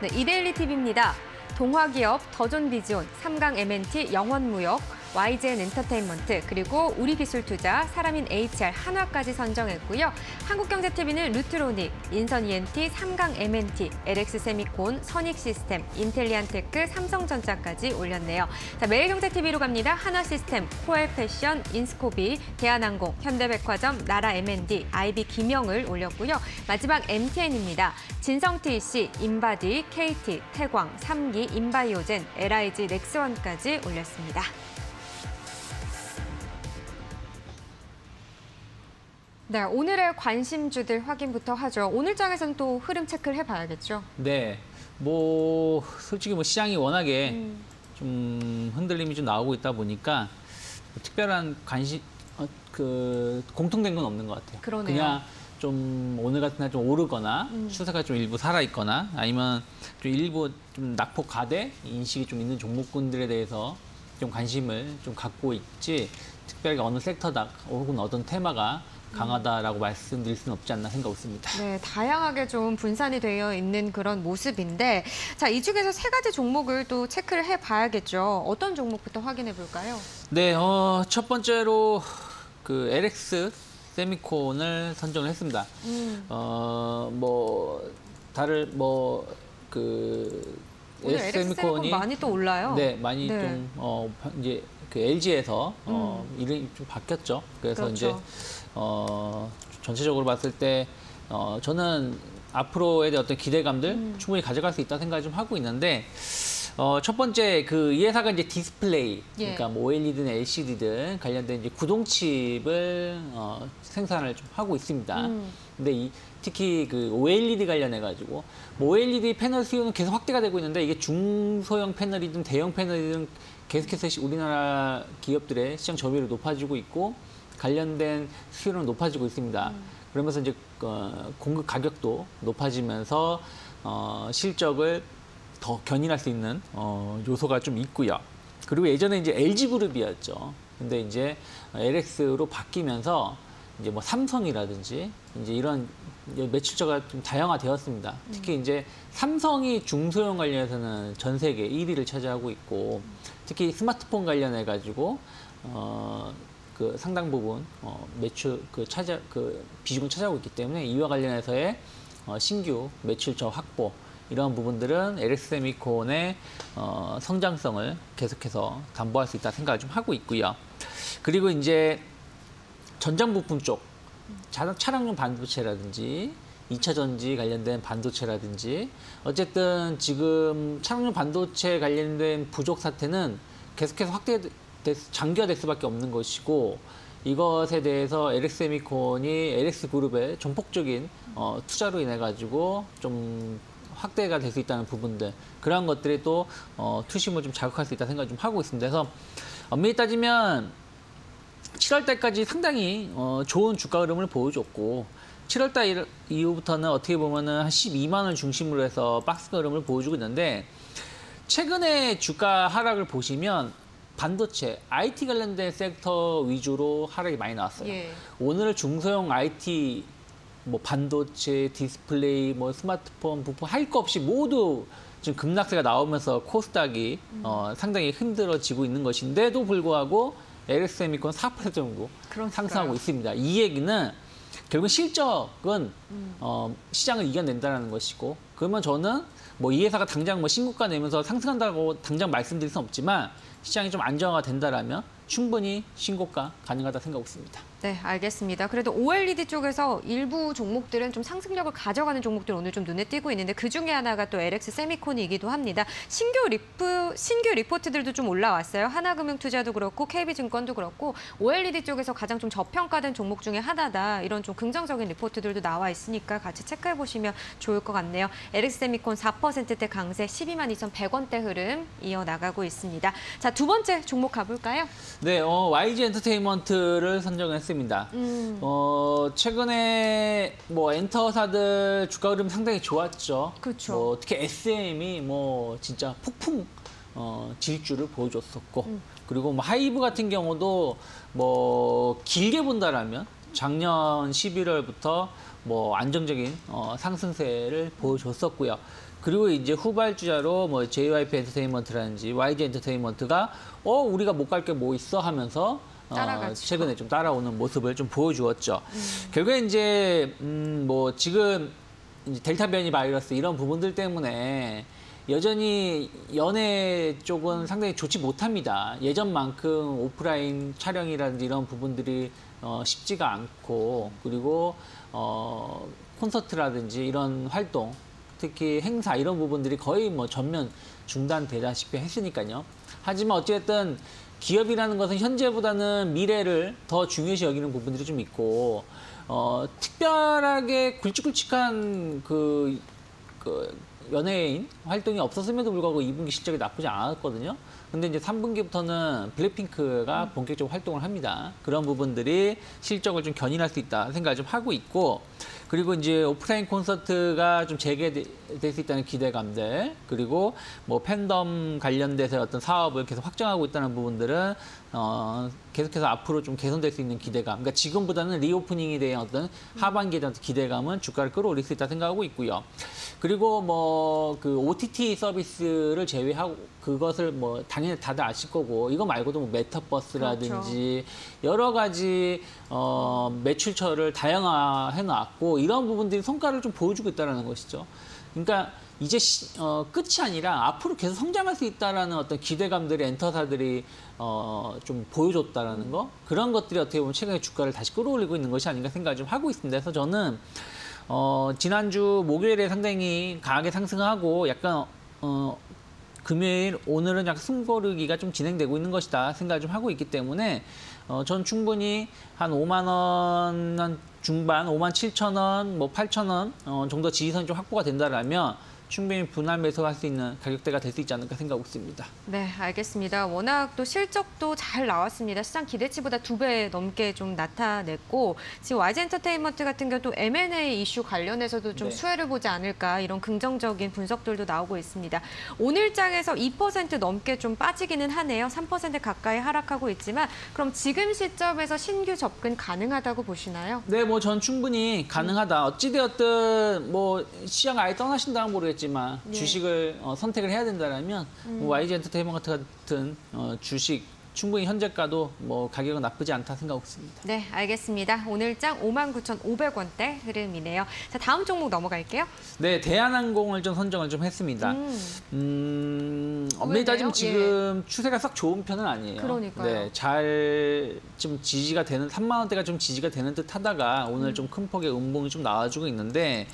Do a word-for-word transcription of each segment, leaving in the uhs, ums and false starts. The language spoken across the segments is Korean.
네, 이데일리 티비입니다. 동화기업, 더존비지온, 삼강 엠 엔 티, 영원무역, 와이지엔엔터테인먼트, 그리고 우리기술투자, 사람인 에이치 알, 한화까지 선정했고요. 한국경제티비는 루트로닉, 인선이엔티, 삼강 엠 엔 티, 엘엑스세미콘, 선익시스템, 인텔리안테크, 삼성전자까지 올렸네요. 자, 매일경제티비로 갑니다. 한화시스템, 코엘패션, 인스코비, 대한항공, 현대백화점, 나라엠 엔 디, 아이비 김영을 올렸고요. 마지막 엠티엔입니다. 진성티이씨, 인바디, 케이티, 태광, 삼기, 인바이오젠, 엘아이지, 넥스원까지 올렸습니다. 네, 오늘의 관심주들 확인부터 하죠. 오늘 장에서는 또 흐름 체크를 해봐야겠죠. 네, 뭐 솔직히 뭐 시장이 워낙에 음. 좀 흔들림이 좀 나오고 있다 보니까 특별한 관심, 어, 그 공통된 건 없는 것 같아요. 그러네요. 그냥 좀 오늘 같은 날 좀 오르거나 음. 추세가 좀 일부 살아 있거나 아니면 좀 일부 좀 낙폭 과대 인식이 좀 있는 종목군들에 대해서 좀 관심을 좀 갖고 있지. 특별히 어느 섹터다 혹은 어떤 테마가 강하다라고 말씀드릴 수는 없지 않나 생각하고 있습니다. 네, 다양하게 좀 분산이 되어 있는 그런 모습인데, 자, 이 중에서 세 가지 종목을 또 체크를 해봐야겠죠. 어떤 종목부터 확인해 볼까요? 네, 어, 첫 번째로 그 엘엑스세미콘을 선정을 했습니다. 음. 어, 뭐 다른 뭐 그 엘엑스세미콘이 많이 또 올라요. 네, 많이 네. 좀 어, 이제 그 엘지에서 음. 어, 이름이 좀 바뀌었죠. 그래서 그렇죠. 이제 어, 전체적으로 봤을 때 어, 저는 앞으로의 어떤 기대감들 음. 충분히 가져갈 수 있다 생각을 좀 하고 있는데 어, 첫 번째 그 이 회사가 이제 디스플레이 예. 그러니까 뭐 오엘이든 엘시디든 관련된 이제 구동칩을 어, 생산을 좀 하고 있습니다. 음. 근데 이, 특히 그 오엘이디 관련해 가지고 뭐 오엘이디 패널 수요는 계속 확대가 되고 있는데 이게 중소형 패널이든 대형 패널이든 계속해서 우리나라 기업들의 시장 점유율이 높아지고 있고. 관련된 수요는 높아지고 있습니다. 음. 그러면서 이제 어, 공급 가격도 높아지면서 어, 실적을 더 견인할 수 있는 어, 요소가 좀 있고요. 그리고 예전에 이제 엘지그룹이었죠. 근데 이제 엘엑스로 바뀌면서 이제 뭐 삼성이라든지 이제 이런 매출처가 좀 다양화되었습니다. 음. 특히 이제 삼성이 중소형 관련해서는 전 세계 일 위를 차지하고 있고 특히 스마트폰 관련해 가지고 어, 그 상당 부분 어, 매출 그 차지 그 비중을 차지하고 있기 때문에 이와 관련해서의 어, 신규 매출처 확보 이런 부분들은 엘엑스세미콘의 어, 성장성을 계속해서 담보할 수 있다 생각을 좀 하고 있고요. 그리고 이제 전장 부품 쪽 차량용 반도체라든지 이차전지 관련된 반도체라든지 어쨌든 지금 차량용 반도체 관련된 부족 사태는 계속해서 확대. 장기화될 수밖에 없는 것이고 이것에 대해서 엘엑스세미콘이 엘엑스그룹의 전폭적인 어, 투자로 인해 가지고 좀 확대가 될 수 있다는 부분들 그런 것들이 또 어, 투심을 좀 자극할 수 있다 생각을 좀 하고 있습니다. 그래서 엄밀히 따지면 칠월 달까지 상당히 어, 좋은 주가 흐름을 보여줬고 칠월 달 이후부터는 어떻게 보면은 한 십이만 원 중심으로 해서 박스 흐름을 보여주고 있는데 최근에 주가 하락을 보시면. 반도체, 아이티 관련된 섹터 위주로 하락이 많이 나왔어요. 예. 오늘 중소형 아이티, 뭐 반도체, 디스플레이, 뭐 스마트폰, 부품 할 거 없이 모두 지금 급락세가 나오면서 코스닥이 음. 어, 상당히 흔들어지고 있는 것인데도 불구하고 엘엑스세미콘 사 퍼센트 정도 그런가요? 상승하고 있습니다. 이 얘기는 결국 실적은 음. 어, 시장을 이겨낸다는 것이고 그러면 저는 뭐 이 회사가 당장 뭐 신고가 내면서 상승한다고 당장 말씀드릴 수는 없지만 시장이 좀 안정화가 된다라면 충분히 신고가 가능하다 생각하고 있습니다. 네, 알겠습니다. 그래도 오엘이디 쪽에서 일부 종목들은 좀 상승력을 가져가는 종목들 오늘 좀 눈에 띄고 있는데 그 중에 하나가 또 엘엑스세미콘이기도 합니다. 신규 리프 신규 리포트들도 좀 올라왔어요. 하나금융투자도 그렇고 케이비증권도 그렇고 오엘이디 쪽에서 가장 좀 저평가된 종목 중에 하나다. 이런 좀 긍정적인 리포트들도 나와 있으니까 같이 체크해 보시면 좋을 것 같네요. 엘엑스세미콘 사 퍼센트대 강세 십이만 이천백 원대 흐름 이어나가고 있습니다. 자, 두 번째 종목 가볼까요? 네, 어, 와이지엔터테인먼트를 선정했습니다. 음. 어, 최근에 뭐 엔터사들 주가 흐름 상당히 좋았죠. 그렇죠. 뭐 특히 에스엠이 뭐 진짜 폭풍 어, 질주를 보여줬었고, 음. 그리고 뭐 하이브 같은 경우도 뭐 길게 본다라면 작년 십일월부터 뭐 안정적인 어, 상승세를 보여줬었고요. 그리고 이제 후발주자로 뭐 제이와이피 엔터테인먼트라든지 와이지 엔터테인먼트가 어 우리가 못 갈 게 뭐 있어 하면서 어, 최근에 좀 따라오는 모습을 좀 보여주었죠. 음. 결국에 이제 음, 뭐 지금 이제 델타 변이 바이러스 이런 부분들 때문에 여전히 연예 쪽은 상당히 좋지 못합니다. 예전만큼 오프라인 촬영이라든지 이런 부분들이 어, 쉽지가 않고, 그리고 어, 콘서트라든지 이런 활동, 특히 행사 이런 부분들이 거의 뭐 전면 중단되다시피 했으니까요. 하지만 어쨌든 기업이라는 것은 현재보다는 미래를 더 중요시 여기는 부분들이 좀 있고, 어, 특별하게 굵직굵직한 그, 그 연예인 활동이 없었음에도 불구하고 이 분기 실적이 나쁘지 않았거든요. 근데 이제 삼 분기부터는 블랙핑크가 음. 본격적으로 활동을 합니다. 그런 부분들이 실적을 좀 견인할 수 있다 생각을 좀 하고 있고, 그리고 이제 오프라인 콘서트가 좀 재개될 수 있다는 기대감들, 그리고 뭐 팬덤 관련돼서 어떤 사업을 계속 확정하고 있다는 부분들은 어 계속해서 앞으로 좀 개선될 수 있는 기대감. 그러니까 지금보다는 리오프닝에 대한 어떤 하반기에 대한 기대감은 주가를 끌어올릴 수 있다 생각하고 있고요. 그리고 뭐 그 오티티 서비스를 제외하고 그것을 뭐 당연히 다들 아실 거고, 이거 말고도 뭐 메타버스라든지 그렇죠. 여러 가지 어 매출처를 다양화해 놨고 이런 부분들이 성과를 좀 보여주고 있다는 것이죠. 그러니까 이제 시, 어, 끝이 아니라 앞으로 계속 성장할 수 있다라는 어떤 기대감들이 엔터사들이 어, 좀 보여줬다라는 거, 그런 것들이 어떻게 보면 최근에 주가를 다시 끌어올리고 있는 것이 아닌가 생각을 좀 하고 있습니다. 그래서 저는 어, 지난주 목요일에 상당히 강하게 상승하고 약간 어, 금요일 오늘은 약간 숨고르기가 좀 진행되고 있는 것이다 생각을 좀 하고 있기 때문에 어, 전 충분히 한 오만 원 중반, 오만 칠천 원, 뭐 팔천 원 어, 정도 지지선이 좀 확보가 된다라면 충분히 분할 매수할 수 있는 가격대가 될 수 있지 않을까 생각하고 있습니다. 네, 알겠습니다. 워낙 또 실적도 잘 나왔습니다. 시장 기대치보다 두 배 넘게 좀 나타냈고, 지금 와이지엔터테인먼트 같은 경우도 엠 앤 에이 이슈 관련해서도 좀 네. 수혜를 보지 않을까 이런 긍정적인 분석들도 나오고 있습니다. 오늘장에서 이 퍼센트 넘게 좀 빠지기는 하네요. 삼 퍼센트 가까이 하락하고 있지만, 그럼 지금 시점에서 신규 접근 가능하다고 보시나요? 네, 뭐 전 충분히 가능하다. 어찌되었든 뭐 시장 아예 떠나신다면 모르겠지만 지만 네. 주식을 어, 선택을 해야 된다라면 음. 뭐 와이지엔터테인먼트 같은 어, 주식 충분히 현재가도 뭐 가격은 나쁘지 않다 생각하고 있습니다. 네, 알겠습니다. 오늘장 오만 구천 오백 원대 흐름이네요. 자, 다음 종목 넘어갈게요. 네, 대한항공을 좀 선정을 좀 했습니다. 음, 엄밀히 음, 따지면 지금 예. 추세가 썩 좋은 편은 아니에요. 그러니까요. 네, 잘 좀 지지가 되는 삼만 원대가 좀 지지가 되는 듯하다가 오늘 음. 좀 큰 폭의 음봉이 좀 나와주고 있는데.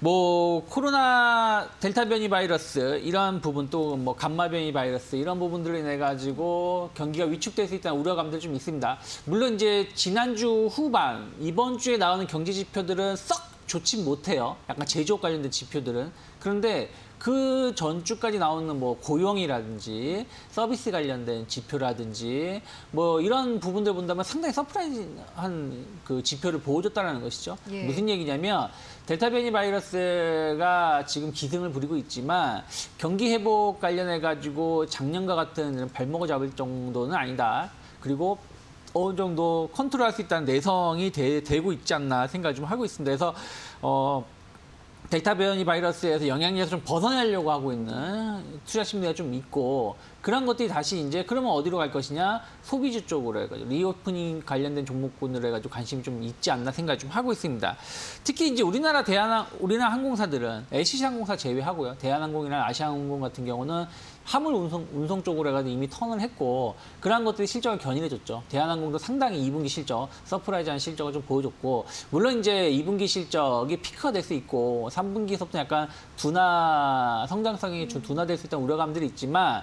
뭐 코로나 델타 변이 바이러스 이런 부분 또 뭐 감마 변이 바이러스 이런 부분들로 인해 가지고 경기가 위축될 수 있다는 우려감들 좀 있습니다. 물론 이제 지난주 후반 이번 주에 나오는 경제 지표들은 썩 좋지 못해요. 약간 제조업 관련된 지표들은. 그런데 그 전주까지 나오는 뭐 고용이라든지 서비스 관련된 지표라든지 뭐 이런 부분들 본다면 상당히 서프라이즈한 그 지표를 보여줬다는 것이죠. 예. 무슨 얘기냐면 델타 변이 바이러스가 지금 기승을 부리고 있지만 경기 회복 관련해 가지고 작년과 같은 발목을 잡을 정도는 아니다. 그리고 어느 정도 컨트롤할 수 있다는 내성이 되, 되고 있지 않나 생각을 좀 하고 있습니다. 그래서 어. 델타 변이 바이러스에서 영향력에서 좀 벗어나려고 하고 있는 투자 심리가 좀 있고, 그런 것들이 다시 이제 그러면 어디로 갈 것이냐, 소비주 쪽으로 해가지고 리오프닝 관련된 종목군으로 해가지고 관심이 좀 있지 않나 생각을 좀 하고 있습니다. 특히 이제 우리나라 대한 우리나라 항공사들은 엘씨씨 항공사 제외하고요, 대한항공이나 아시아항공 같은 경우는 화물 운송, 운송 쪽으로 해가지고 이미 턴을 했고, 그러한 것들이 실적을 견인해줬죠. 대한항공도 상당히 이 분기 실적, 서프라이즈한 실적을 좀 보여줬고, 물론 이제 이 분기 실적이 피크가 될 수 있고, 삼 분기에서부터 약간 둔화, 성장성이 좀 둔화될 수 있다는 우려감들이 있지만,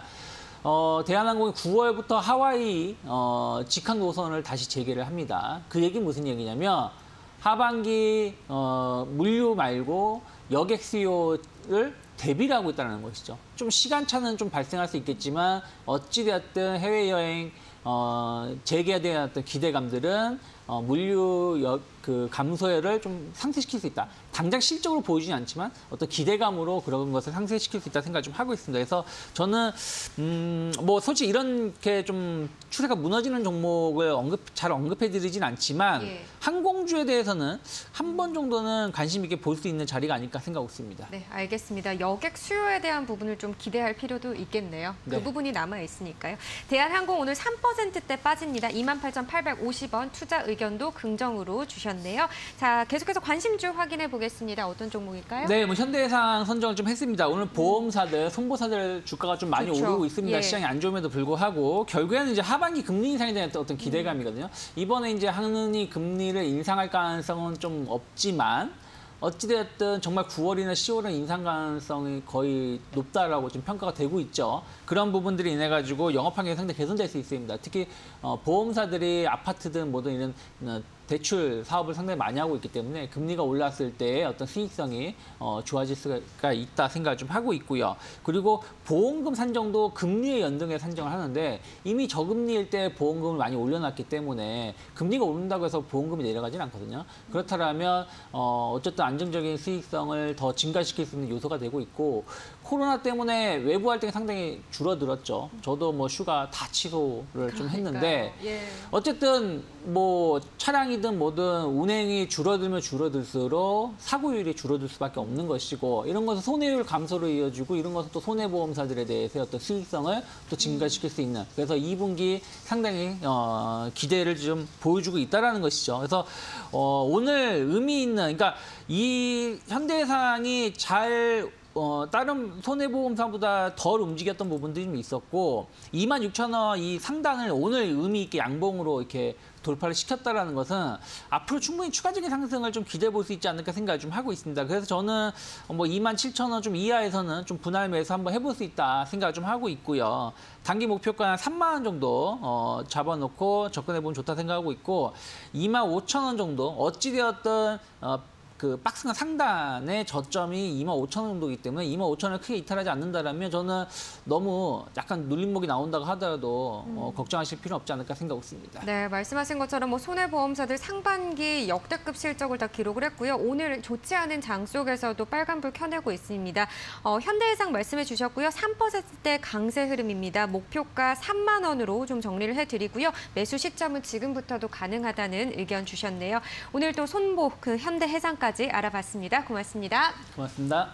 어, 대한항공이 구월부터 하와이 어, 직항 노선을 다시 재개를 합니다. 그 얘기는 무슨 얘기냐면, 하반기 어, 물류 말고 여객 수요를 대비를 하고 있다는 것이죠. 좀 시간차는 좀 발생할 수 있겠지만 어찌되었든 해외여행 어, 재개에 대한 어떤 기대감들은 어, 물류 여, 그 감소를 좀 상쇄시킬 수 있다. 당장 실적으로 보이지는 않지만 어떤 기대감으로 그런 것을 상쇄시킬 수 있다 생각을 좀 하고 있습니다. 그래서 저는 음, 뭐 솔직히 이렇게 좀 추세가 무너지는 종목을 언급, 잘 언급해드리진 않지만 예. 항공주에 대해서는 한 번 정도는 관심 있게 볼 수 있는 자리가 아닐까 생각하고 있습니다. 네, 알겠습니다. 여객 수요에 대한 부분을 좀 기대할 필요도 있겠네요. 네. 그 부분이 남아있으니까요. 대한항공 오늘 삼 퍼센트대 빠집니다. 이만 팔천 팔백 오십 원 투자 의견도 긍정으로 주셨네요. 자, 계속해서 관심주 확인해 보겠습니다. 어떤 종목일까요? 네, 뭐 현대해상 선정을 좀 했습니다. 오늘 보험사들, 송보사들 주가가 좀 많이 그렇죠. 오르고 있습니다. 예. 시장이 안 좋음에도 불구하고 결국에는 이제 하반기 금리 인상에 대한 어떤 기대감이거든요. 이번에 이제 한은이 금리를 인상할 가능성은 좀 없지만 어찌됐든 정말 구월이나 시월은 인상 가능성이 거의 높다라고 지금 평가가 되고 있죠. 그런 부분들이 인해 가지고 영업 환경이 상당히 개선될 수 있습니다. 특히 어, 보험사들이 아파트든 뭐든 이런 어, 대출 사업을 상당히 많이 하고 있기 때문에 금리가 올랐을 때 어떤 수익성이 어, 좋아질 수가 있다 생각을 좀 하고 있고요. 그리고 보험금 산정도 금리에 연동해 산정을 하는데 이미 저금리일 때 보험금을 많이 올려놨기 때문에 금리가 오른다고 해서 보험금이 내려가진 않거든요. 그렇다면 어, 어쨌든 안정적인 수익성을 더 증가시킬 수 있는 요소가 되고 있고 코로나 때문에 외부 활동이 상당히 줄어들었죠. 저도 뭐 휴가 다 취소를 그러니까요. 좀 했는데 예. 어쨌든 뭐 차량이 든 뭐든 운행이 줄어들면 줄어들수록 사고율이 줄어들 수밖에 없는 것이고 이런 것은 손해율 감소로 이어지고 이런 것은 또 손해보험사들에 대해서 어떤 수익성을 또 증가시킬 수 있는 그래서 이 분기 상당히 어, 기대를 좀 보여주고 있다라는 것이죠. 그래서 어, 오늘 의미 있는 그러니까 이 현대해상이 잘 어, 다른 손해보험사보다 덜 움직였던 부분들이 좀 있었고 이만 육천 원 이 상단을 오늘 의미 있게 양봉으로 이렇게 돌파를 시켰다라는 것은 앞으로 충분히 추가적인 상승을 좀 기대해 볼 수 있지 않을까 생각을 좀 하고 있습니다. 그래서 저는 뭐 이만 칠천 원 좀 이하에서는 좀 분할 매수 한번 해볼 수 있다 생각을 좀 하고 있고요. 단기 목표가 삼만 원 정도 어, 잡아놓고 접근해 보면 좋다 생각하고 있고 이만 오천 원 정도 어찌되었든 어, 그 박스나 상단의 저점이 이만 오천 원 정도이기 때문에 이만 오천 원을 크게 이탈하지 않는다라면 저는 너무 약간 눌림목이 나온다고 하더라도 음. 어, 걱정하실 필요는 없지 않을까 생각하고 있습니다. 네, 말씀하신 것처럼 뭐 손해보험사들 상반기 역대급 실적을 다 기록을 했고요. 오늘 좋지 않은 장 속에서도 빨간불 켜내고 있습니다. 어, 현대해상 말씀해 주셨고요. 삼 퍼센트대 강세 흐름입니다. 목표가 삼만 원으로 좀 정리를 해드리고요. 매수 시점은 지금부터도 가능하다는 의견 주셨네요. 오늘 또 손보 그 현대해상까지 알아봤습니다. 고맙습니다. 고맙습니다.